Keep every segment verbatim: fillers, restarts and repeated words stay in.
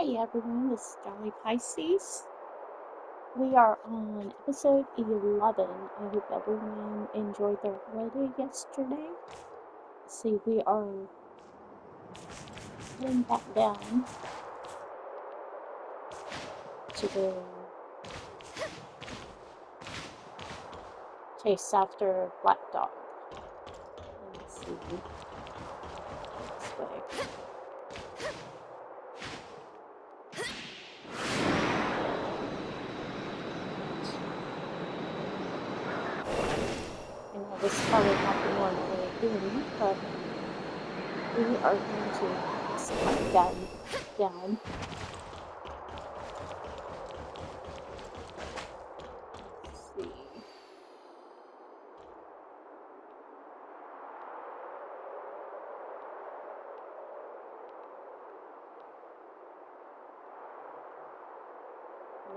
Hey everyone, this is Jolly Pisces. We are on episode eleven. I hope everyone enjoyed their holiday yesterday. Let's see, we are heading back down to go chase after Black Dog. Let's see, this way. This is probably not the one we're doing, but we are going to slide down, down. Let's see.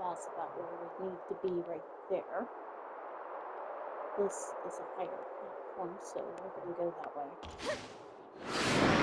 That's about where we need to be right there. This is a higher platform, so we're going to go that way.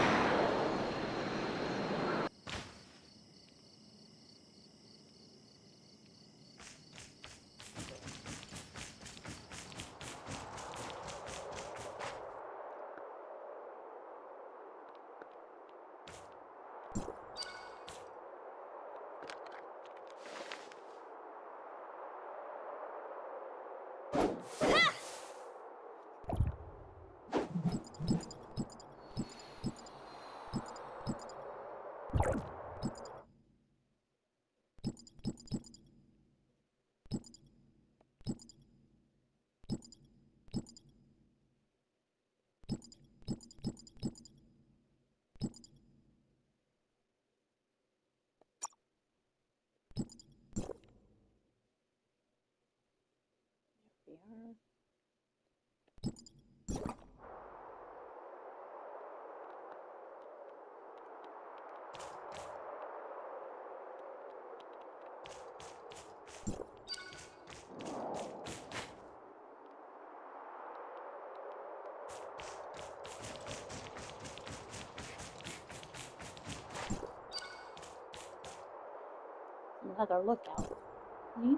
Another lookout. Neat.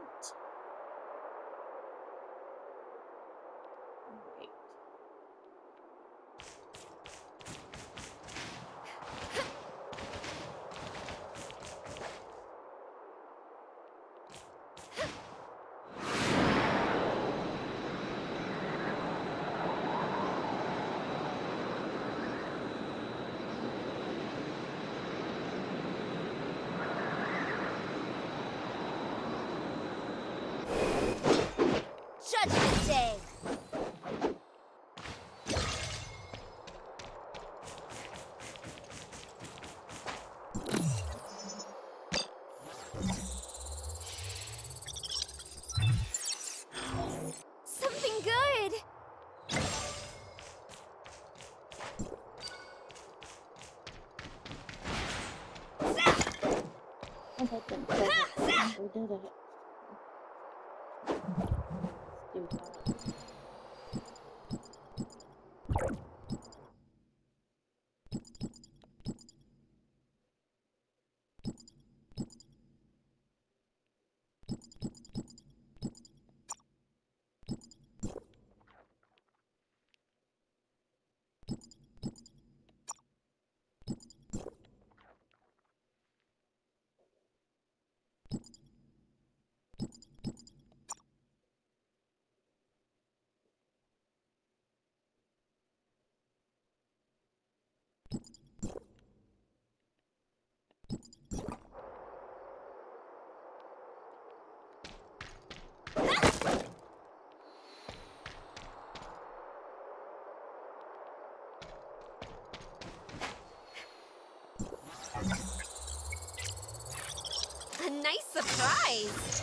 I think that we did it. Let's do that. Nice surprise!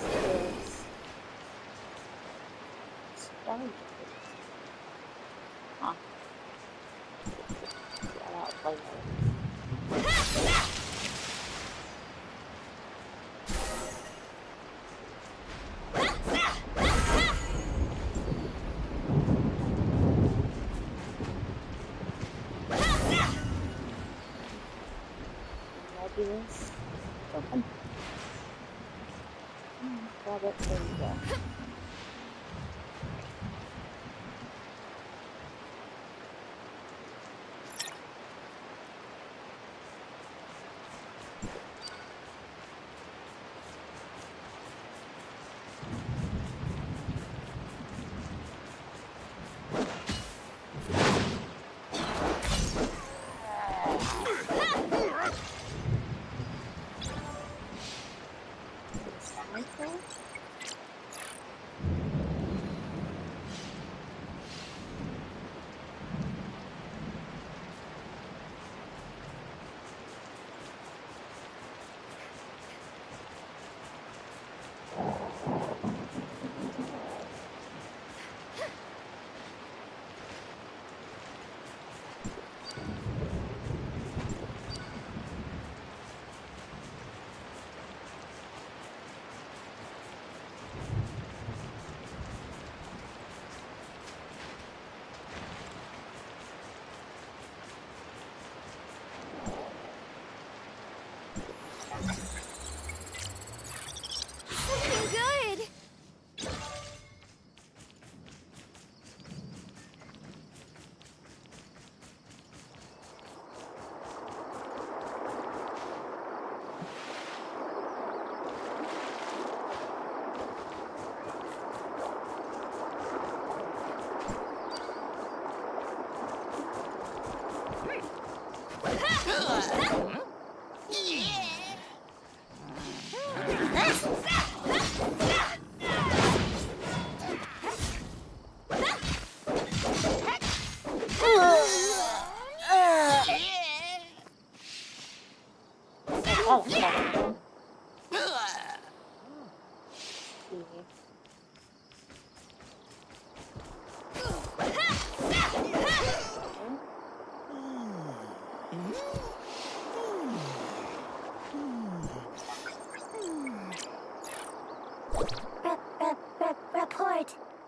is spongy. Huh. Yeah, that was open. Grab it, there you go.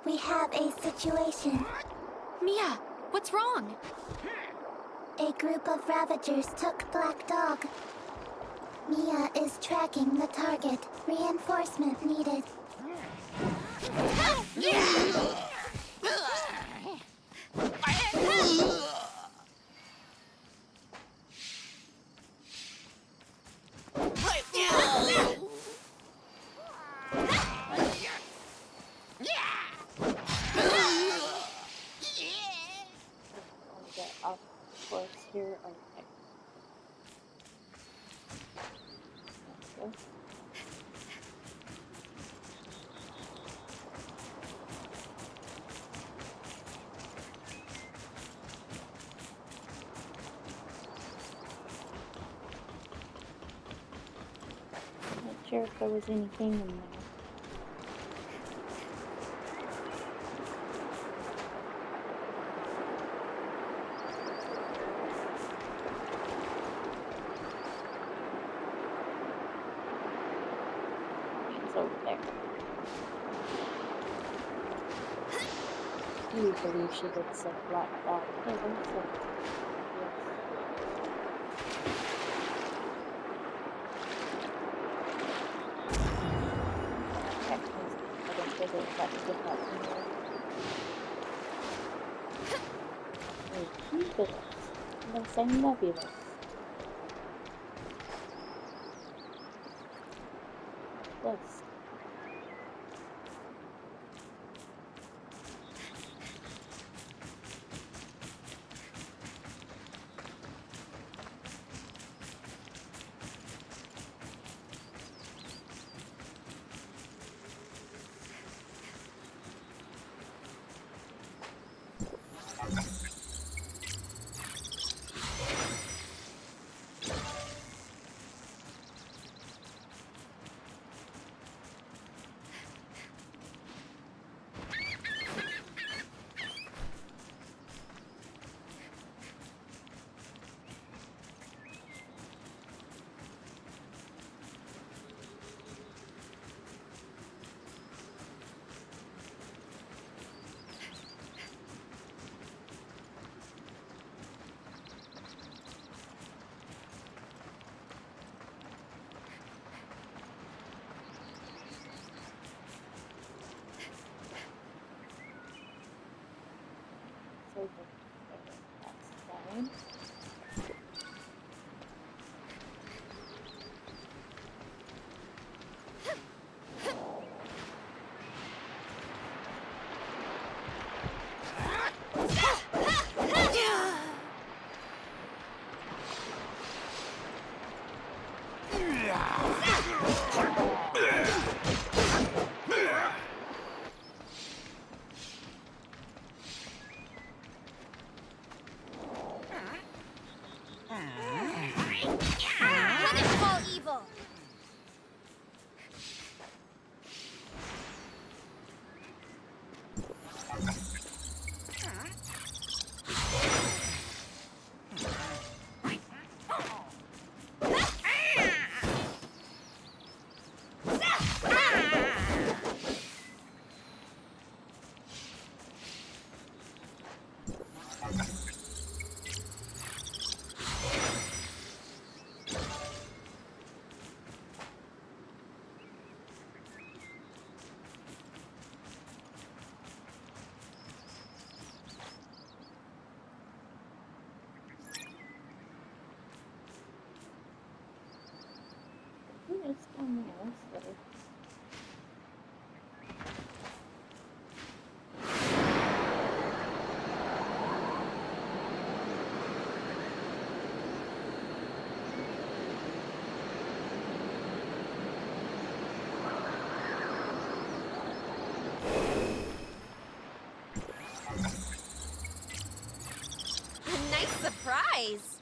We have a situation. Mia, what's wrong? A group of Ravagers took Black Dog. Mia is tracking the target. Reinforcement needed. Sure if there was anything in there. It's over there. Do you believe she looks like Black Dog? I think so. I love you. This. Island. It's on the outside. A nice surprise.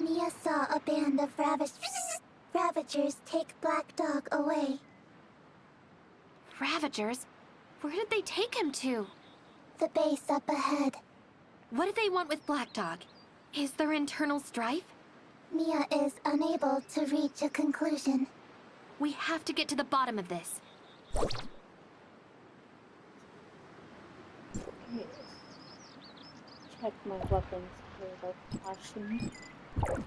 Mia saw a band of Ravagers, Ravagers take Black Dog away. Ravagers? Where did they take him to? The base up ahead. What do they want with Black Dog? Is there internal strife? Mia is unable to reach a conclusion. We have to get to the bottom of this. Check my weapons for the flashing. Right.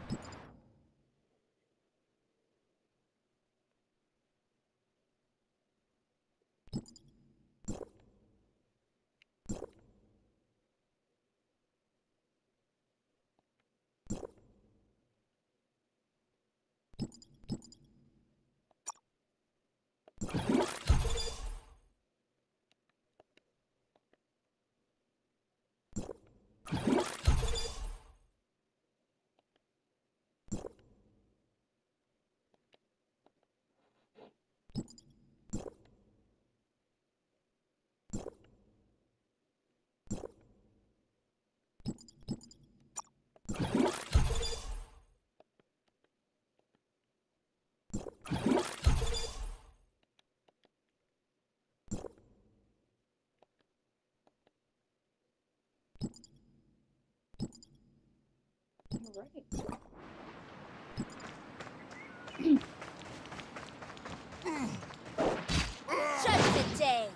Judgment Day.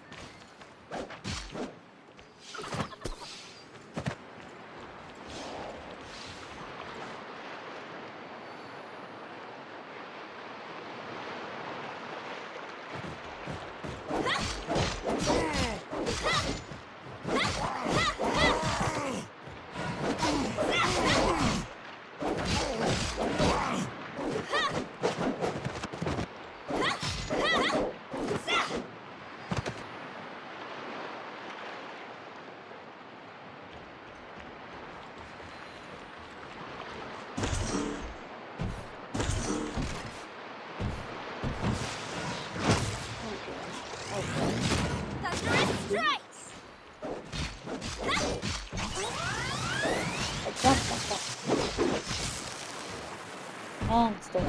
Oh, it's still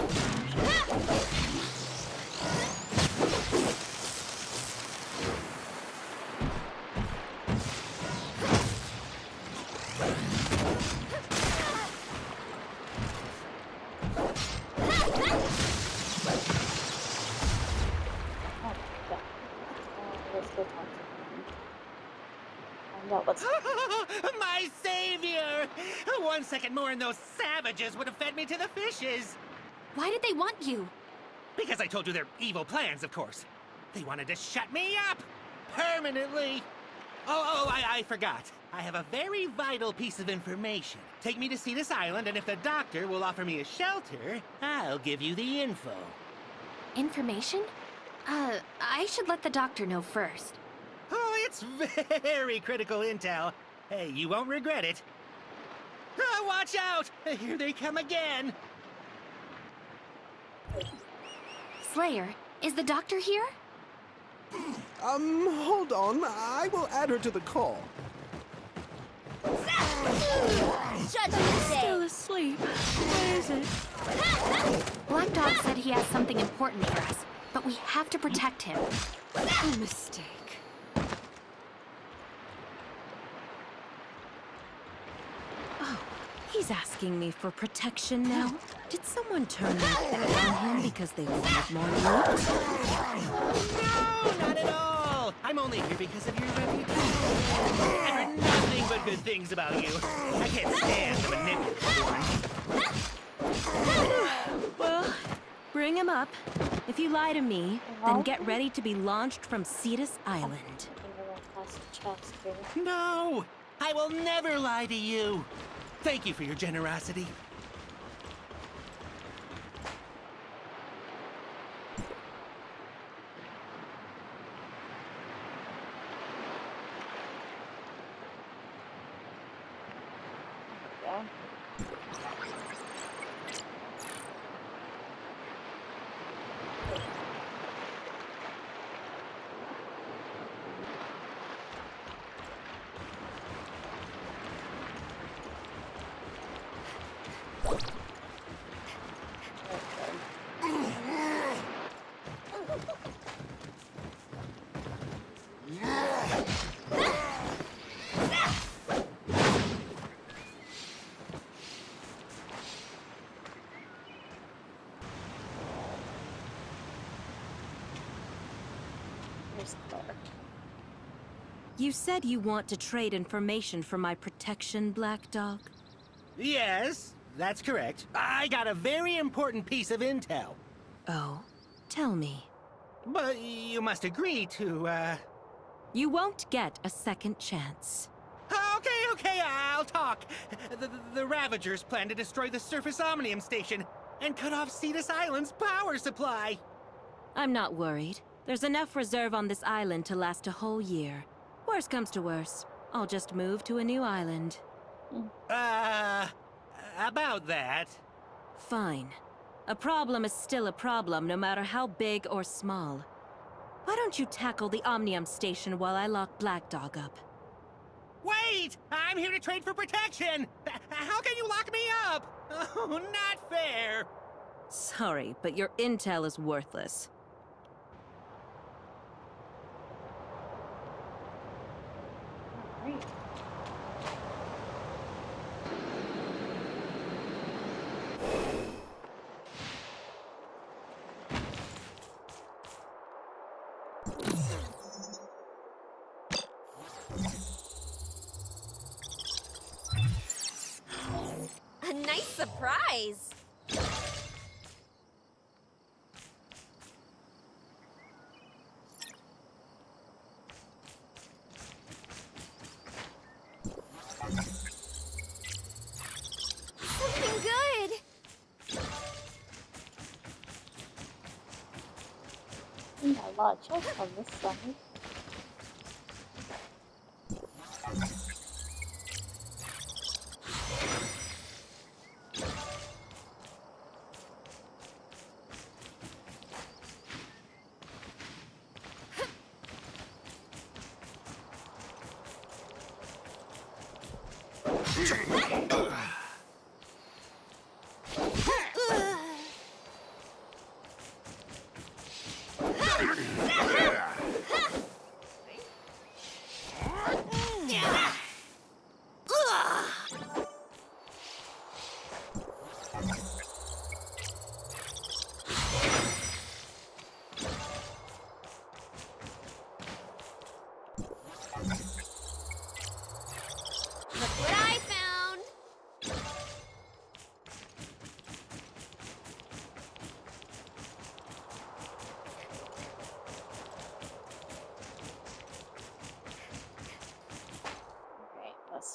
my savior! One second more and those savages would have fed me to the fishes! Why did they want you? Because I told you their evil plans, of course. They wanted to shut me up! Permanently! Oh, oh, I, I forgot. I have a very vital piece of information. Take me to Cetus Island, and if the doctor will offer me a shelter, I'll give you the info. Information? Uh, I should let the doctor know first. Oh, it's very critical intel. Hey, you won't regret it. Oh, watch out! Here they come again! Slayer, is the doctor here? Um, hold on. I will add her to the call. Shut up, still asleep. Where is it? Black Dog said he has something important for us, but we have to protect him. A mistake. He's asking me for protection now. Did someone turn their back on him because they wanted more loot? No, not at all! I'm only here because of your reputation. I've heard nothing but good things about you. I can't stand the manipulator. Well, bring him up. If you lie to me, then get ready to be launched from Cetus Island. No! I will never lie to you! Thank you for your generosity. You said you want to trade information for my protection, Black Dog? Yes, that's correct. I got a very important piece of intel. Oh, tell me. But you must agree to, uh... You won't get a second chance. Okay, okay, I'll talk. The, the, the Ravagers plan to destroy the surface Omnium station and cut off Cetus Island's power supply. I'm not worried. There's enough reserve on this island to last a whole year. Worse comes to worse, I'll just move to a new island. Uh, about that. Fine. A problem is still a problem, no matter how big or small. Why don't you tackle the Omnium station while I lock Black Dog up? Wait! I'm here to trade for protection! How can you lock me up? Oh, not fair! Sorry, but your intel is worthless. A nice surprise. On this side.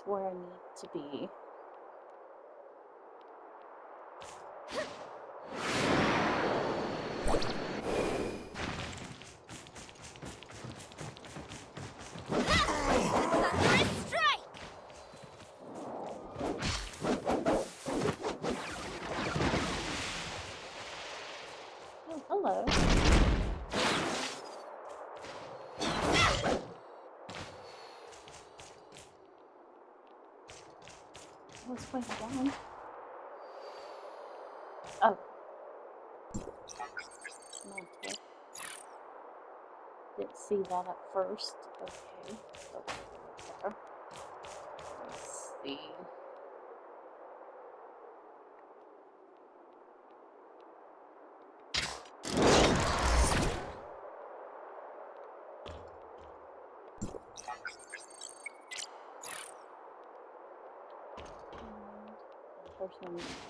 where I need to be. What's going on? Oh. Okay. Didn't see that at first. Okay. So, there. Let's see.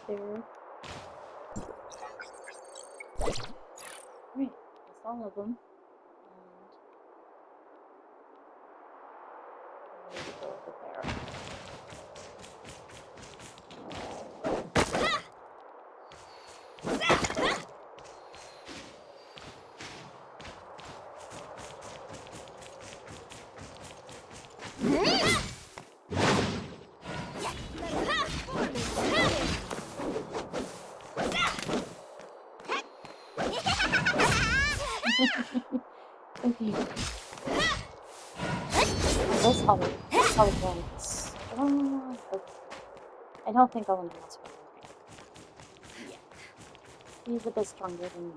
There. Right, that's all of them. And maybe go over there. Okay. That's how it, that's how it went. Um, okay. I don't think I'll announce one. Yeah. He's a bit stronger than me.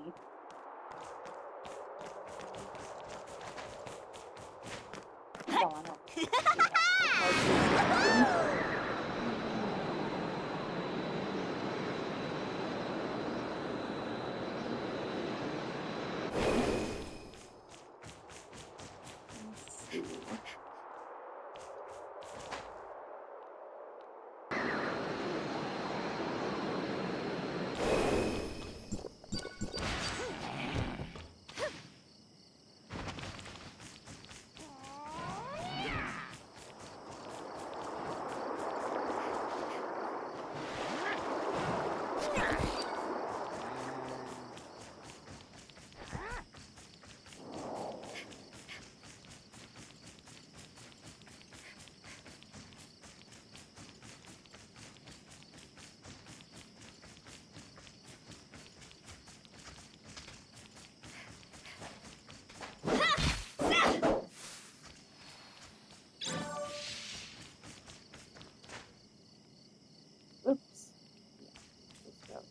No, I don't. Yeah.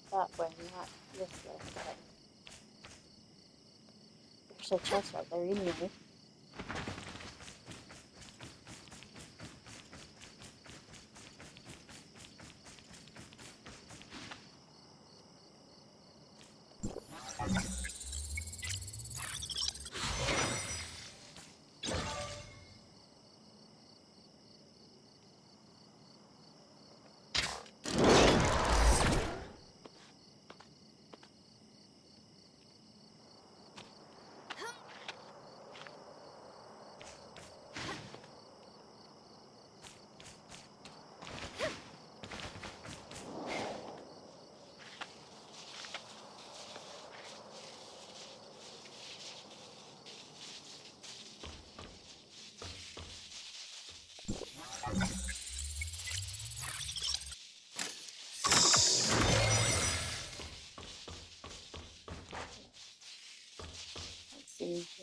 That way, not this way. There's a chest right there anyway.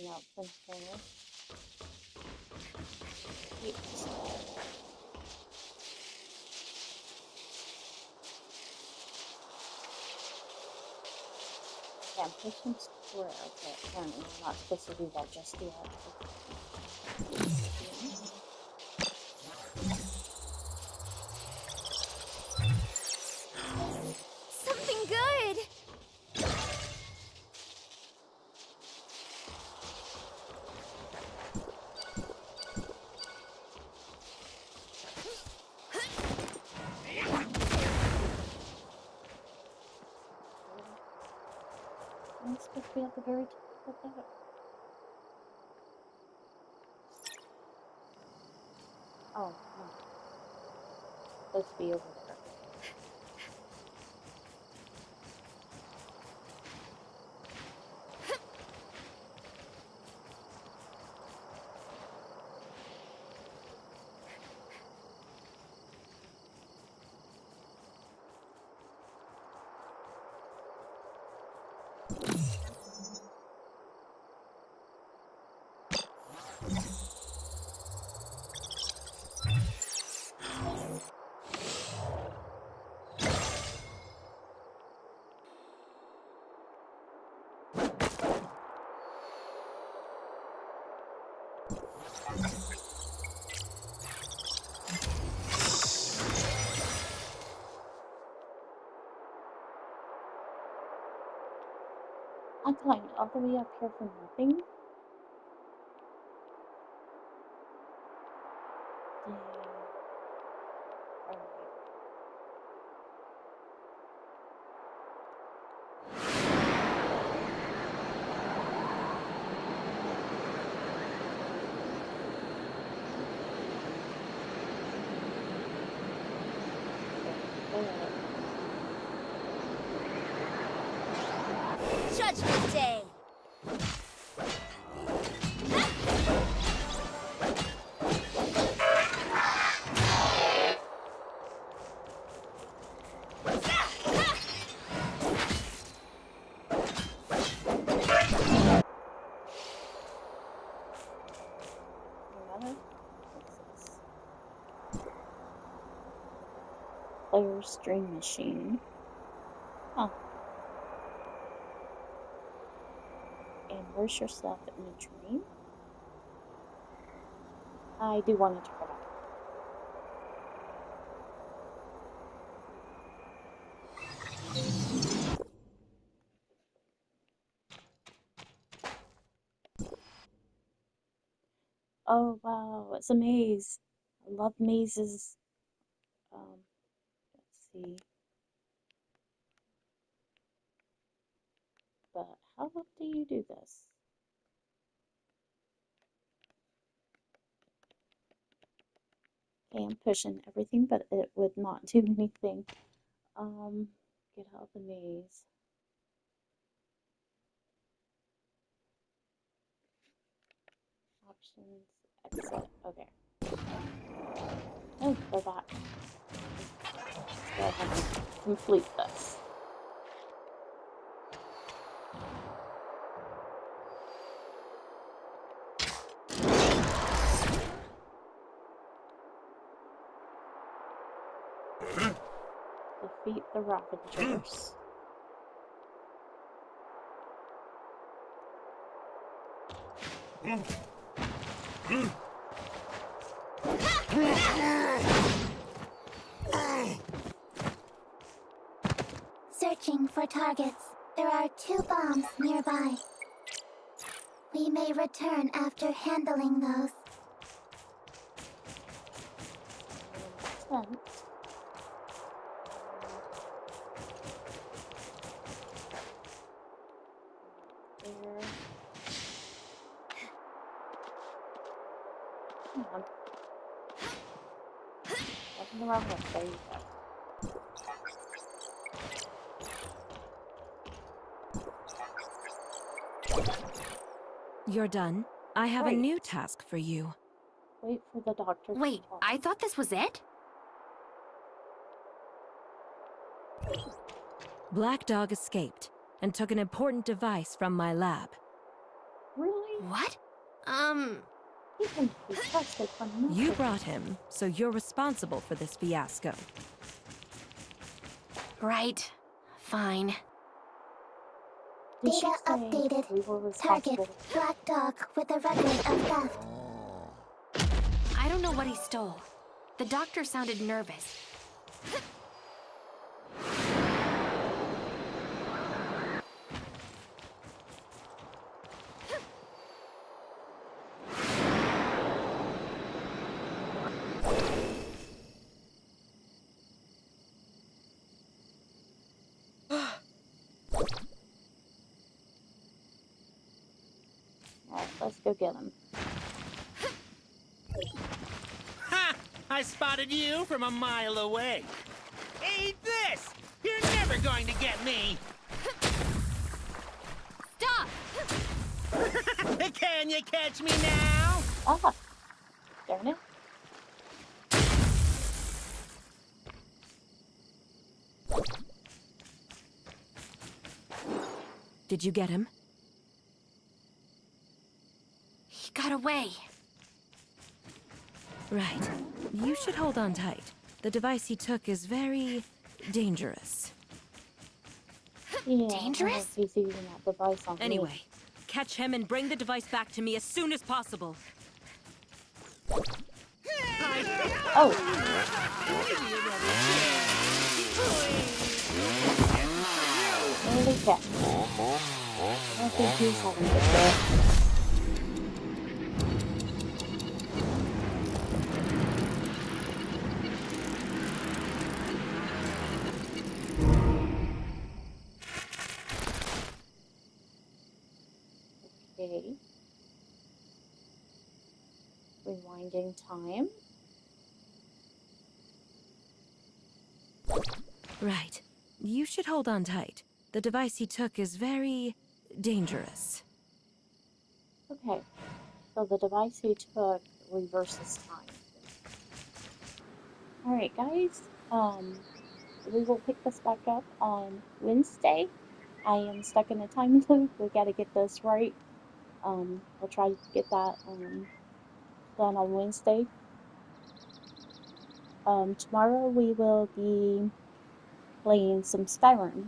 Out from here. Oops. Yeah, I'm pushing square, okay, I'm not supposed to do that just yet. Be at the very top of that. Oh, no. supposed to be over there. I'm telling you, all the way up here for nothing. Judgment Day! Player string machine. Huh. Immerse yourself in a dream. I do want to turn it up. Oh wow, it's a maze. I love mazes. Um, let's see. But how do you do this? Okay, I'm pushing everything, but it would not do anything. Um, get out of the maze. Options, exit, okay. Oh, go back. Let's go ahead and complete this. Defeat the Ravagers. Searching for targets. There are two bombs nearby. We may return after handling those. Ten. There you go. You're done. I have Wait. a new task for you. Wait for the doctor. Wait, to talk. I thought this was it? Black Dog escaped and took an important device from my lab. Really? What? Um... You brought him, so you're responsible for this fiasco. Right. Fine. Data updated. Target, Black Dog with a record of theft. I don't know what he stole. The doctor sounded nervous. Let's go get him. Ha! I spotted you from a mile away. Eat this! You're never going to get me! Stop! Can you catch me now? Oh, darn it. Did you get him? He got away. Right. You should hold on tight. The device he took is very dangerous. Yeah, dangerous? He's using that device on anyway, me. Catch him and bring the device back to me as soon as possible. Oh. I think he's having a good day. Okay. Rewinding time. Right. You should hold on tight. The device he took is very dangerous. Okay, so the device he took reverses time. All right, guys, um, we will pick this back up on Wednesday. I am stuck in a time loop. We gotta get this right. Um, we'll try to get that um, done on Wednesday. Um, tomorrow we will be playing some Skyrim.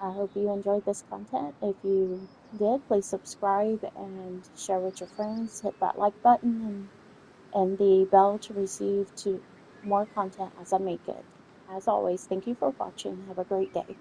I hope you enjoyed this content. If you did, please subscribe and share with your friends. Hit that like button and, and the bell to receive to more content as I make it. As always, thank you for watching. Have a great day.